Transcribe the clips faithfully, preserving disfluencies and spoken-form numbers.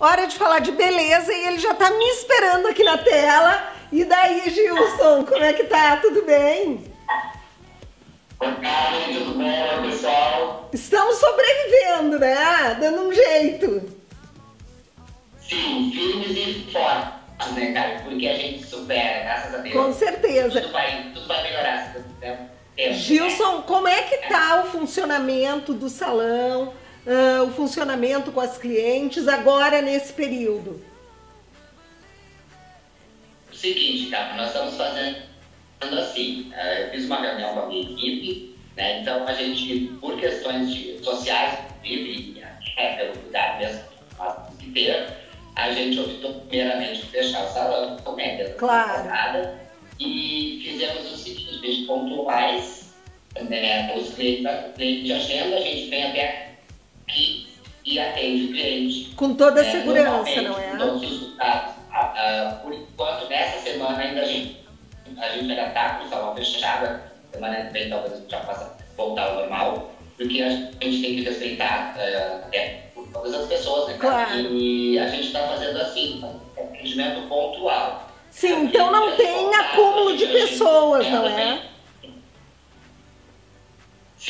hora de falar de beleza e ele já tá me esperando aqui na tela. E daí, Gylson, como é que tá? Tudo bem? Oi, Karen, tudo bom, pessoal? Estamos sobrevivendo, né? Dando um jeito. Sim, firmes e fortes, né, Karen? Porque a gente supera, graças a Deus. Com certeza. Tudo vai, tudo vai melhorar, se tempo. Gylson, como é que tá o funcionamento do salão, uh, o funcionamento com as clientes agora nesse período? O seguinte, cara, nós estamos fazendo assim, eu fiz uma reunião com a minha equipe, né, então a gente, por questões de sociais, vive, é, pelo cuidado mesmo que nós temos que ter, a gente optou primeiramente por deixar o salão, né, dentro claro. da temporada, e fizemos o seguinte, a gente pontuais, né, os clientes de agenda, a gente vem até aqui e atende o cliente. Com toda a né, segurança, não é? Com todos os resultados. Uh, por enquanto, nessa semana ainda a gente, a gente ainda está com o salão fechado, semana que vem talvez a gente já possa voltar ao normal, porque a gente tem que respeitar uh, até por todas as pessoas, né, claro. E a gente está fazendo assim, um atendimento pontual. Sim, porque então não tem voltado, acúmulo de pessoas, não é?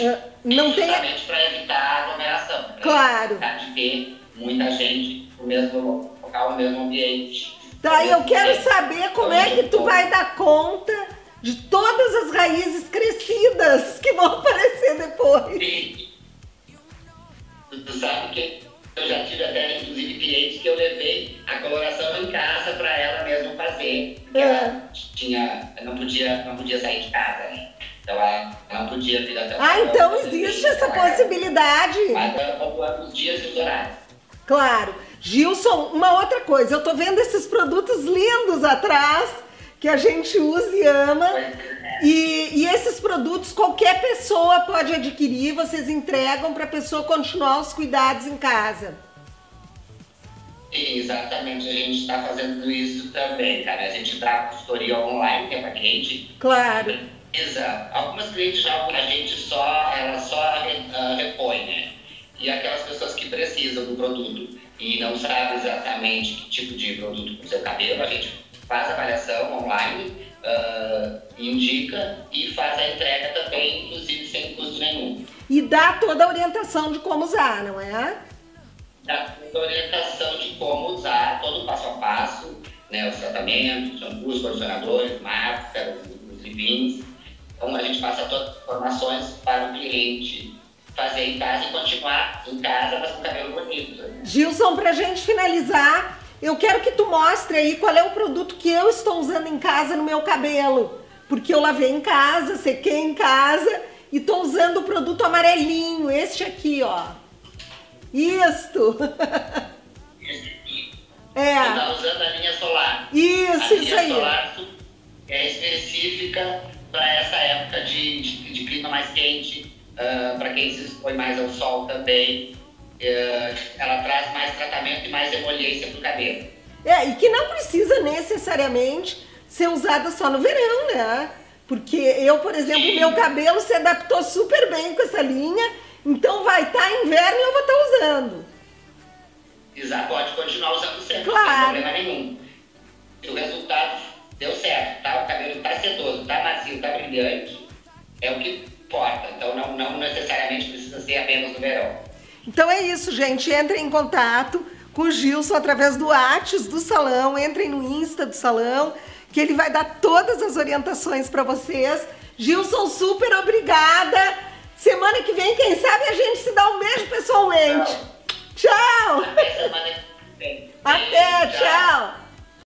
Uh, não tem. Justamente para evitar aglomeração. Claro. Evitar de ter muita gente no mesmo local, no mesmo ambiente. Tá, eu quero saber como é que tu vai dar conta de todas as raízes crescidas que vão aparecer depois. Sim. Tu sabe que eu já tive até, inclusive, clientes que eu levei a coloração em casa para ela mesma fazer. Porque é. ela tinha, não podia, não podia sair de casa, né? Então ela não podia vir até o Ah, então existe essa possibilidade. Mas ela pontuava os dias e os horários. Claro. Gylson, uma outra coisa, eu tô vendo esses produtos lindos atrás, que a gente usa e ama, e, e esses produtos qualquer pessoa pode adquirir, vocês entregam para a pessoa continuar os cuidados em casa. Exatamente, a gente está fazendo isso também, cara, a gente dá consultoria online, que é para cliente. Claro. Exato, algumas clientes já, a gente só, ela só uh, repõe, né? E aquelas pessoas que precisam do produto e não sabem exatamente que tipo de produto para o seu cabelo, a gente faz a avaliação online, uh, indica e faz a entrega também, inclusive sem custo nenhum. E dá toda a orientação de como usar, não é? Dá toda a orientação de como usar, todo o passo a passo, né, os tratamentos, shampoos, condicionadores, máscaras, os leave-ins. Então a gente passa todas as informações para o cliente fazer em casa e continuar em casa, mas com cabelo bonito. Né? Gylson, pra gente finalizar, eu quero que tu mostre aí qual é o produto que eu estou usando em casa no meu cabelo. Porque eu lavei em casa, sequei em casa e tô usando o produto amarelinho, este aqui, ó. Isto! Esse aqui. É. Tu tá usando a linha solar. Isso, a isso aí. A linha solar é específica para essa época de, de, de clima mais quente. Uh, para quem se expõe mais ao sol também, uh, ela traz mais tratamento e mais emoliência para o cabelo. É, e que não precisa necessariamente ser usada só no verão, né? Porque eu, por exemplo, Sim. meu cabelo se adaptou super bem com essa linha, então vai estar tá inverno e eu vou estar tá usando. Exato, pode continuar usando sempre, claro. Sem problema nenhum. E o resultado deu certo, tá? O cabelo está sedoso, está macio, está brilhante, é o que... Então não, não necessariamente precisa ser apenas no verão. Então é isso, gente. Entrem em contato com o Gylson através do WhatsApp do salão. Entrem no Insta do salão, que ele vai dar todas as orientações para vocês. Gylson, super obrigada. Semana que vem, quem sabe, a gente se dá um beijo pessoalmente. Não.